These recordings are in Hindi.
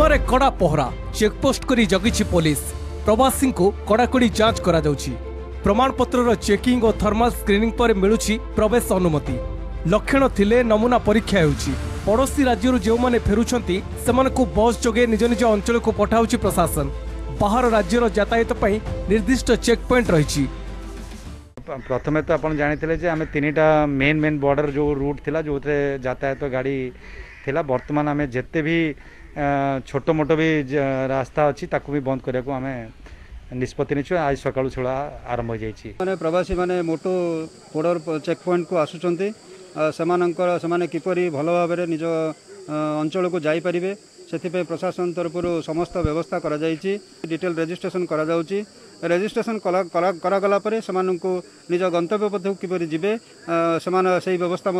ସୀମାରେ କଡ଼ା ପହରା ଚେକପୋଷ୍ଟ କରି ଜଗିଛି ପୋଲିସ। ପ୍ରବାସୀଙ୍କୁ କଡ଼ାକଡ଼ି ଯାଞ୍ଚ କରାଯାଉଛି। ପ୍ରମାଣପତ୍ରର ଚେକିଂ ଓ ଥର୍ମାଲ ସ୍କ୍ରିନିଂ ପରେ ମିଳୁଛି ପ୍ରବେଶ ଅନୁମତି। ଲକ୍ଷଣ ଥିଲେ ନମୁନା ପରୀକ୍ଷା ହେଉଛି। ପଡ଼ୋଶୀ ରାଜ୍ୟରୁ ଯେଉଁମାନେ ଫେରୁଛନ୍ତି ସେମାନଙ୍କୁ ବସ୍ ଯୋଗେ ନିଜ ନିଜ ଅଞ୍ଚଳକୁ ପଠାଉଛି ପ୍ରଶାସନ। ବାହାର ରାଜ୍ୟର ଯାତାୟାତ ପାଇଁ ନିର୍ଦ୍ଦିଷ୍ଟ ଚେକ୍ ପଏଣ୍ଟ ରହିଛି। ପ୍ରଥମେ ତ ଆପଣ ଜାଣିଥିଲେ ଯେ ଆମେ ତିନିଟା ମେନ୍ ବର୍ଡର ଯେଉଁ ରୁଟ୍ ଥିଲା ଯେଉଁଥିରେ ଯାତାୟାତ ଗାଡ଼ି ଥିଲା, ବର୍ତ୍ତମାନ ଆମେ ଯେତେ ବି छोटो मोटो भी रास्ता अच्छी ताकू भी बंद करने को आम निष्पत्ति नहीं आज सका छुड़ा आरंभ हो जाए। मैंने प्रवासी मैंने मोटो बॉर्डर चेक पॉइंट को आसुँच से किपरि भल भाव निज अंचल को जापरें से प्रशासन तरफ समस्त व्यवस्था करा डिटेल रेजिस्ट्रेशन करा रेजिस्ट्रेशन करागलापर से निज गंतव्य पथक किपर जीवे से व्यवस्था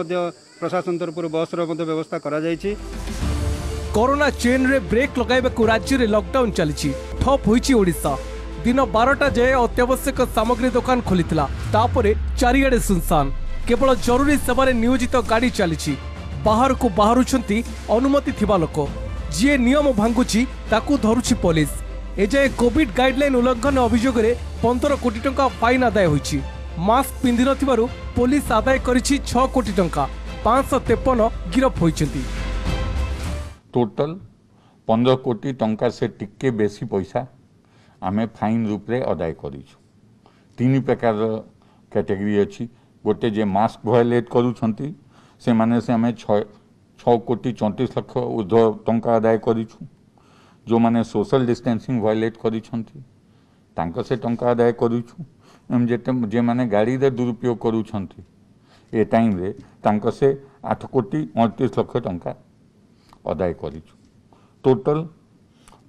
प्रशासन तरफ बस्र व्यवस्था करा। कोरोना चेन रे ब्रेक लगाइबाकू राज्य रे लॉकडाउन चली ठप होईची ओडिशा। दिन 12टा जाए अत्यावश्यक सामग्री दुकान खोली थला, तापरे चारियाडे सुनसान। केवल जरूरी सेवारे नियोजित गाड़ी चली। बाहर को बाहरुछंती अनुमति थिबा लोक, जे नियम भांगुची ताकू धरुची पुलिस। एजाए कोविड गाइडलाइन उल्लंघन अभियोग रे 15 कोटी टंका फाइन आदाय होईची। मास्क पिंधि नथिबारू पुलिस आदाय करिची 6 कोटी टंका। 553 गिरफ होईचंती। टोटल 15 कोटी टंका से टिके बेसी पैसा आमे फाइन रूप रे अदाय करिछु। 3 प्रकार कैटेगरी अछि। गोटे जे मास्क वायलेट करूछंती से माने से आमे 6 कोटी 34 लाख उधर टंका अदाय करिछु। जो माने सोशल डिस्टेंसिंग वायलेट करिछंती तांका से टंका अदाय करिछु। हम जे माने गाड़ी रे दुरुपयोग करूछंती ए टाइम रे तांका से 8 कोटी 29 लाख टंका अदाय करिछु। टोटल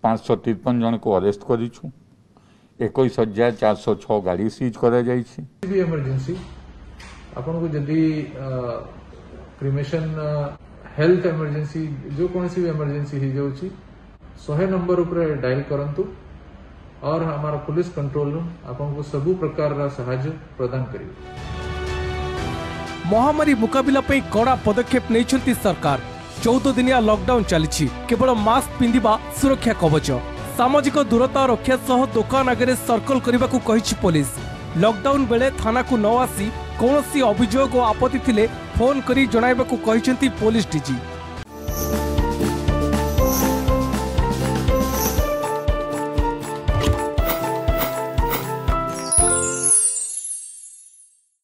553 जन को अरेस्ट करिछु। 21,406 गाड़ी सीज करा जाई छी। इमरजेंसी आपन को जदी क्रिमेशन हेल्थ इमरजेंसी जो कोन सी इमरजेंसी ही जाउ छी 100 नंबर ऊपर डायल करंतु और हमारा पुलिस कंट्रोल रूम आपन को सब प्रकार रा सहायता प्रदान करियो। महामारी मुकाबला पे कड़ा पदक्षेप नै छंती सरकार। 14 दिनिया लॉकडाउन चली। केवल मास्क पिंधिबा सुरक्षा कवच, सामाजिक दूरता रक्षा सह दुकान आगे सर्कल करने को कही पुलिस। लॉकडाउन बेले थाना को न आसी कौनसी अभियोग और आपत्ति थिले फोन करी जणाइबा को कहिसेंती पुलिस डीजी।